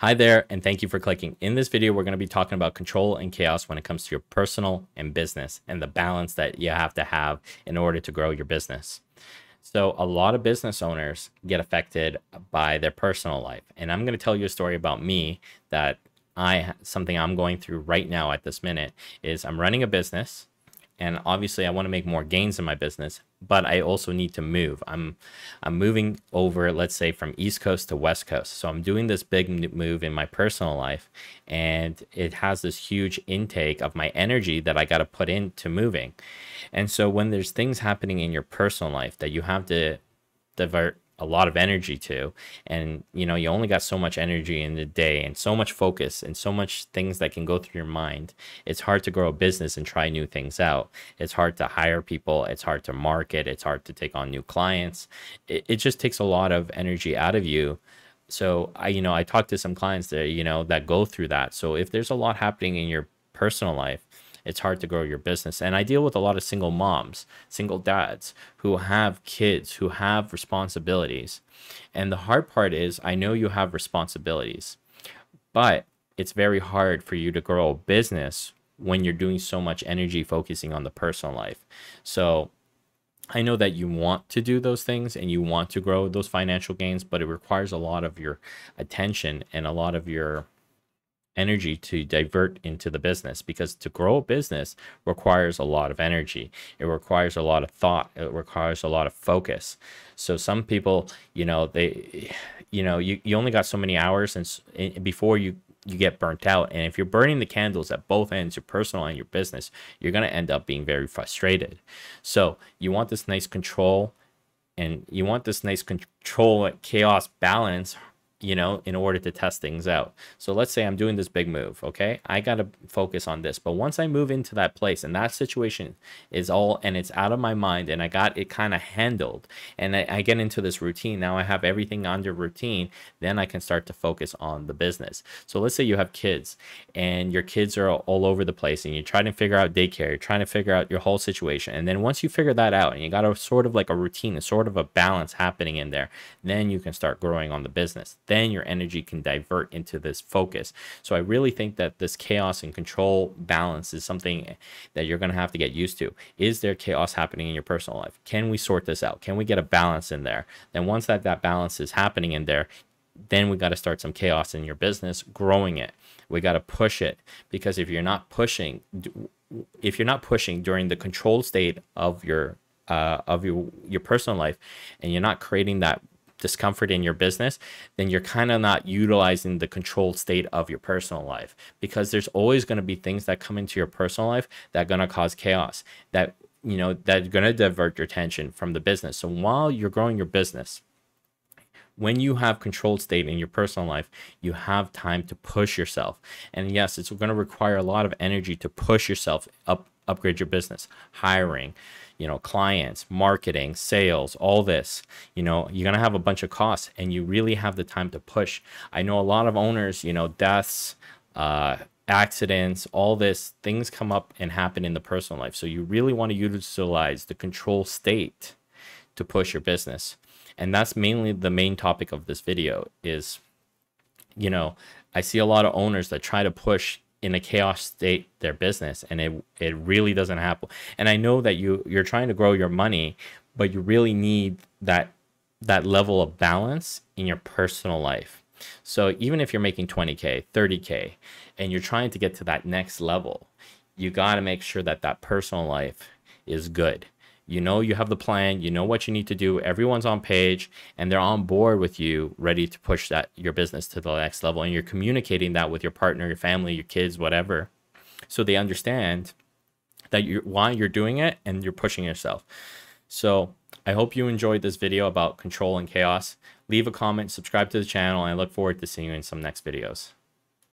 Hi there, and thank you for clicking. In this video, we're going to be talking about control and chaos when it comes to your personal and business and the balance that you have to have in order to grow your business. So a lot of business owners get affected by their personal life. And I'm going to tell you a story about me that something I'm going through right now at this minute is I'm running a business. And obviously I want to make more gains in my business, but I also need to move. I'm moving over, let's say, from East Coast to West Coast. So I'm doing this big move in my personal life, and it has this huge intake of my energy that I got to put into moving. And so when there's things happening in your personal life that you have to divert a lot of energy to, and you only got so much energy in the day and so much focus and so much things that can go through your mind, it's hard to grow a business and try new things out. It's hard to hire people, it's hard to market, it's hard to take on new clients. It just takes a lot of energy out of you. So I talked to some clients that that go through that. So if there's a lot happening in your personal life, it's hard to grow your business. And I deal with a lot of single moms, single dads who have kids, who have responsibilities. And the hard part is, I know you have responsibilities, but it's very hard for you to grow a business when you're doing so much energy focusing on the personal life. So I know that you want to do those things and you want to grow those financial gains, but it requires a lot of your attention and a lot of your energy to divert into the business, because to grow a business requires a lot of energy. It requires a lot of thought. It requires a lot of focus. So some people, you only got so many hours and before you get burnt out. And if you're burning the candles at both ends, your personal and your business, you're going to end up being very frustrated. So you want this nice control, and you want this nice control chaos balance, in order to test things out. So let's say I'm doing this big move, okay? I got to focus on this. But once I move into that place and that situation is all, and it's out of my mind, and I got it kind of handled, and I get into this routine. Now I have everything under routine. Then I can start to focus on the business. So let's say you have kids and your kids are all over the place, and you're trying to figure out daycare, you're trying to figure out your whole situation. And then once you figure that out and you got a sort of like a routine, a sort of a balance happening in there, then you can start growing on the business. Then your energy can divert into this focus. So I really think that this chaos and control balance is something that you're going to have to get used to. Is there chaos happening in your personal life? Can we sort this out? Can we get a balance in there? Then once that balance is happening in there, then we got to start some chaos in your business, growing it. We got to push it, because if you're not pushing during the control state of your personal life, and you're not creating that discomfort in your business, then you're kind of not utilizing the controlled state of your personal life, because there's always going to be things that come into your personal life that are going to cause chaos, that that's going to divert your attention from the business. So while you're growing your business, when you have controlled state in your personal life, you have time to push yourself. And yes, it's going to require a lot of energy to push yourself up, upgrade your business, hiring, clients, marketing, sales, all this. You're going to have a bunch of costs, and you really have the time to push. I know a lot of owners, deaths, accidents, all this, things come up and happen in the personal life. So you really want to utilize the control state to push your business. And that's mainly the main topic of this video is, I see a lot of owners that try to push in a chaos state their business, and it really doesn't happen. And I know that you're trying to grow your money, but you really need that level of balance in your personal life. So even if you're making 20K, 30K, and you're trying to get to that next level, you got to make sure that that personal life is good. You have the plan, what you need to do, everyone's on page, and they're on board with you, ready to push your business to the next level. And you're communicating that with your partner, your family, your kids, whatever, so they understand that why you're doing it and you're pushing yourself. So I hope you enjoyed this video about control and chaos. Leave a comment, subscribe to the channel, and I look forward to seeing you in some next videos.